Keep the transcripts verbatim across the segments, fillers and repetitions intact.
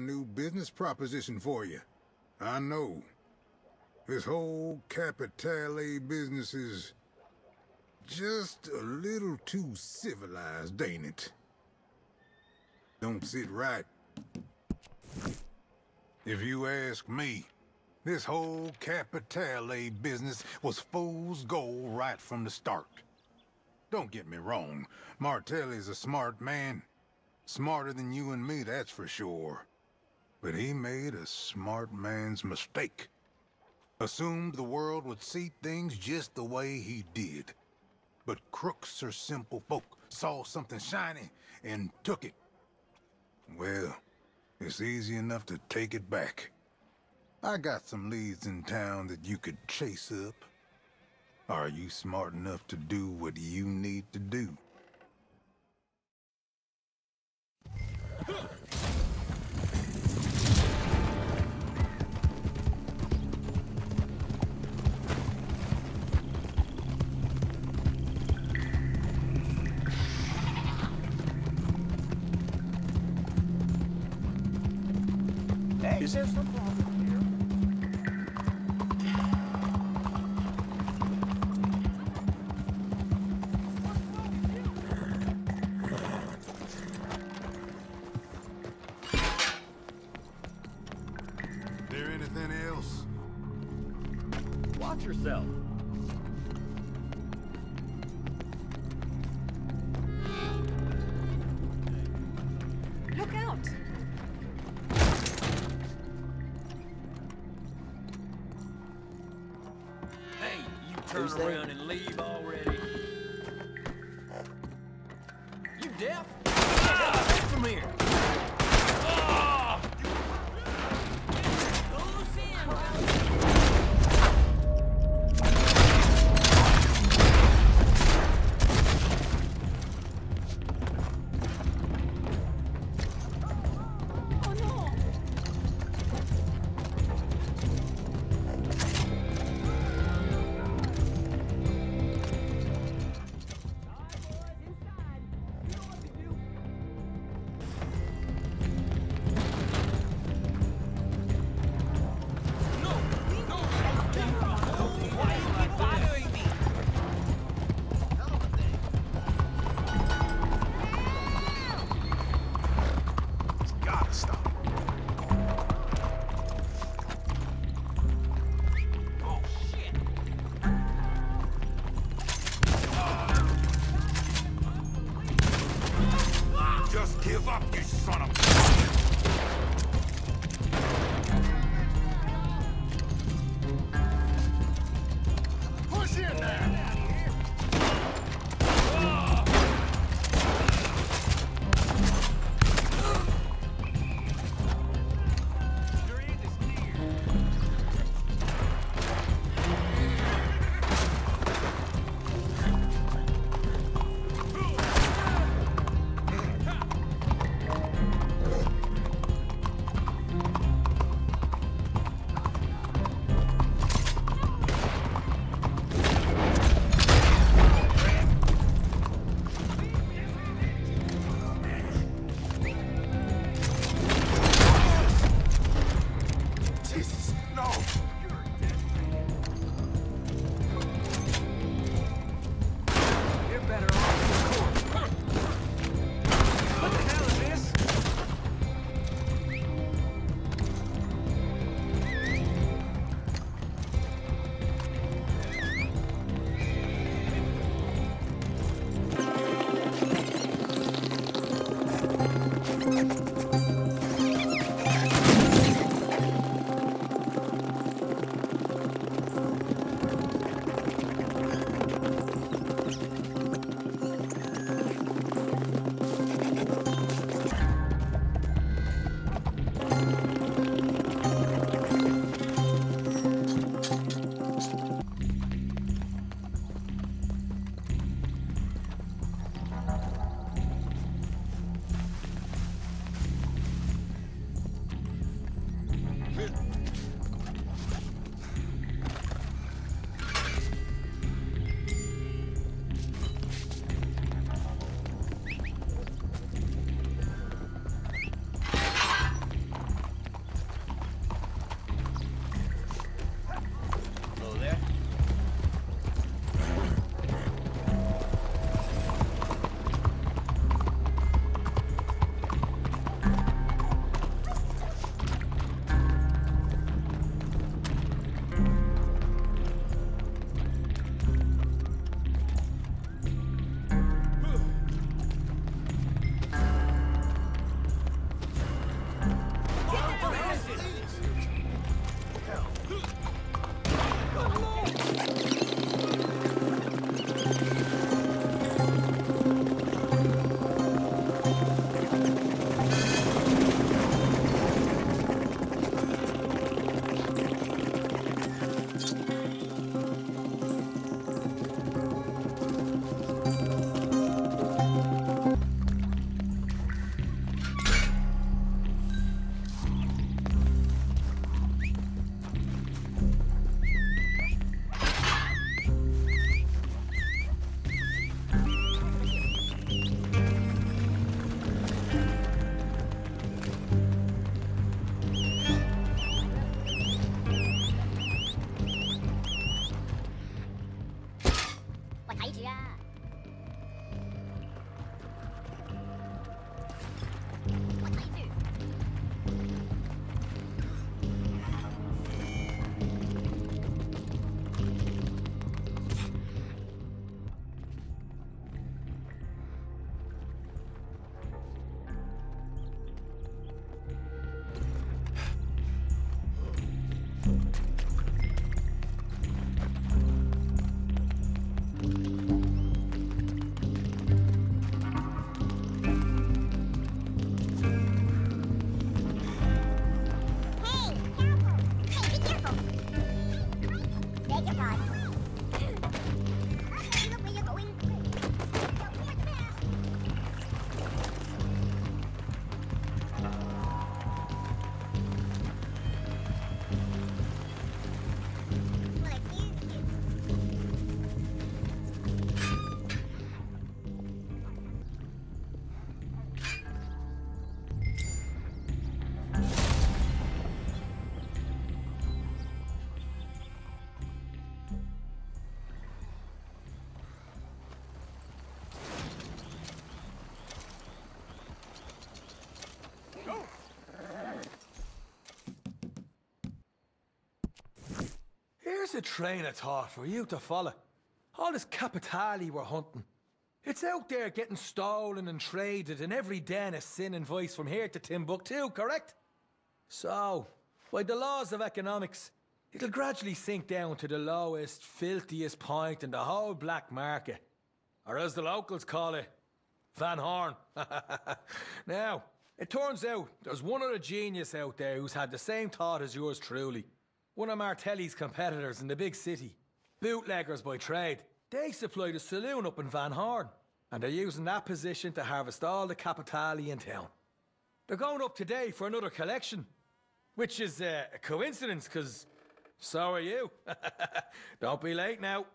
a new business proposition for you. I know. This whole Capitale business is just a little too civilized, ain't it? Don't sit right. If you ask me, this whole Capitale business was fool's gold right from the start. Don't get me wrong, Martelli's a smart man. Smarter than you and me, that's for sure. But he made a smart man's mistake. Assumed the world would see things just the way he did. But crooks or simple folk saw something shiny and took it. Well, it's easy enough to take it back. I got some leads in town that you could chase up. Are you smart enough to do what you need to do? Hey, is there some problem? Yourself. Look out! Hey, you turn Who's around there? and leave already. You deaf? Ah! Come here. There's a train of thought for you to follow. All this Capitale we're hunting, it's out there getting stolen and traded in every den of sin and vice from here to Timbuktu, correct? So, by the laws of economics, it'll gradually sink down to the lowest, filthiest point in the whole black market. Or as the locals call it, Van Horn. Now, it turns out there's one other genius out there who's had the same thought as yours truly. One of Martelli's competitors in the big city. Bootleggers by trade. They supplied a saloon up in Van Horn, and they're using that position to harvest all the Capitale in town. They're going up today for another collection, which is uh, a coincidence, because so are you. Don't be late now.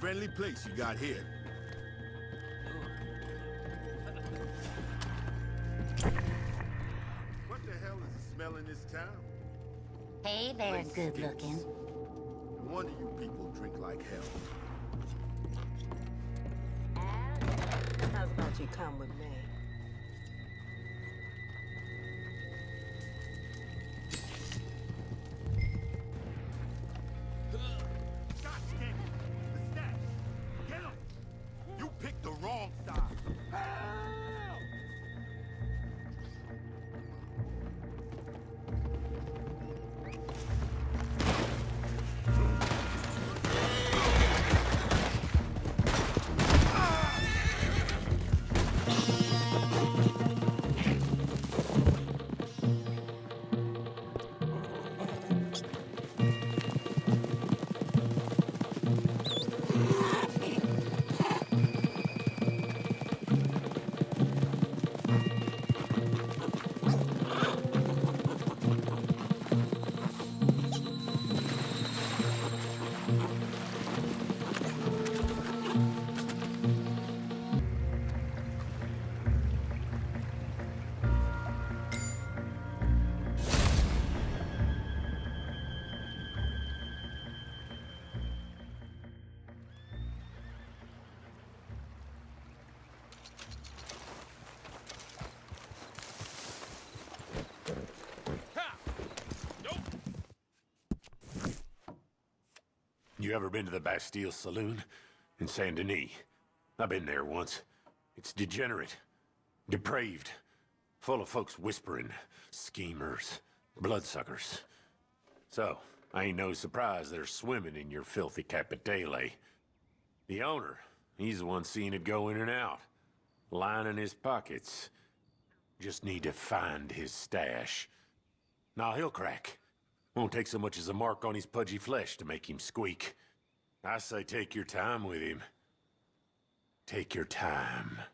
Friendly place you got here. What the hell is the smell in this town? Hey there, place good stinks. Looking. No wonder you people drink like hell. How's about you come with me? You You ever been to the Bastille Saloon in Saint-Denis? I've been there once. It's degenerate, depraved, full of folks whispering, schemers, bloodsuckers. So, I ain't no surprise they're swimming in your filthy Capitale. The owner, he's the one seeing it go in and out, lining his pockets. Just need to find his stash. Nah, he'll crack. Won't take so much as a mark on his pudgy flesh to make him squeak. I say take your time with him. Take your time.